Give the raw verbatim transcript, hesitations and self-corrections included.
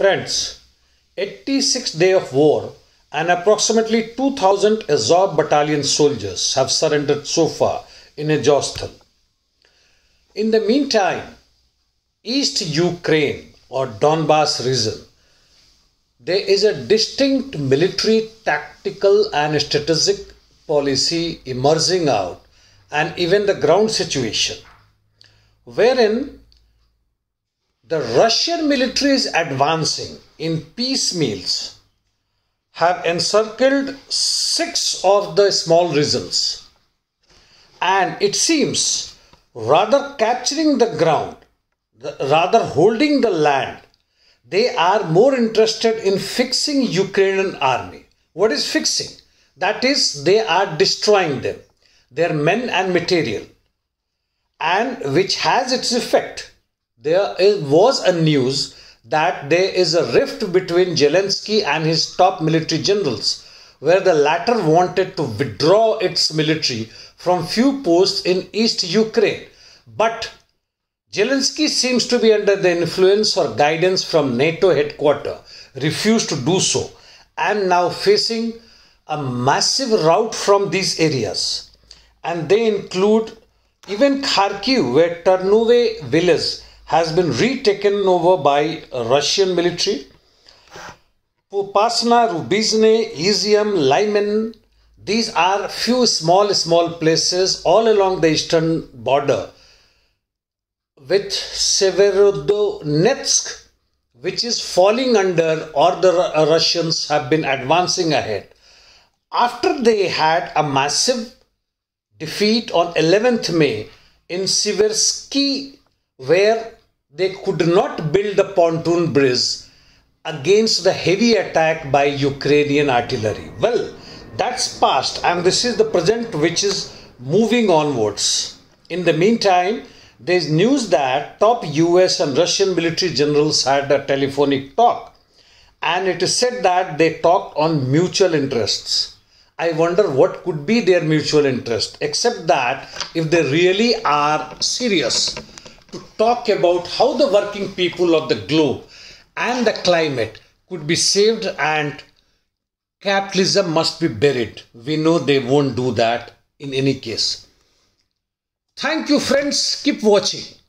Friends, eighty-sixth day of war and approximately two thousand Azov Battalion soldiers have surrendered so far in Azovstal. In the meantime, East Ukraine or Donbas region, there is a distinct military, tactical and strategic policy emerging out and even the ground situation, wherein the Russian military is advancing in piecemeals, have encircled six of the small regions, and it seems rather capturing the ground, rather holding the land, they are more interested in fixing Ukrainian army. What is fixing? That is, they are destroying them, their men and material, and which has its effect. There was a news that there is a rift between Zelensky and his top military generals, where the latter wanted to withdraw its military from few posts in East Ukraine. But Zelensky seems to be under the influence or guidance from NATO headquarters, refused to do so, and now facing a massive rout from these areas. And they include even Kharkiv, where Ternove village has been retaken over by Russian military. Popasna, Rubizne, Izium, Lyman, these are few small, small places all along the eastern border with Severodonetsk, which is falling under, or the Russians have been advancing ahead. After they had a massive defeat on eleventh May in Severskyi, where they could not build a pontoon bridge against the heavy attack by Ukrainian artillery. Well, that's past, and this is the present which is moving onwards. In the meantime, there is news that top U S and Russian military generals had a telephonic talk, and it is said that they talked on mutual interests. I wonder what could be their mutual interest, except that if they really are serious to talk about how the working people of the globe and the climate could be saved and capitalism must be buried. We know they won't do that in any case. Thank you, friends. Keep watching.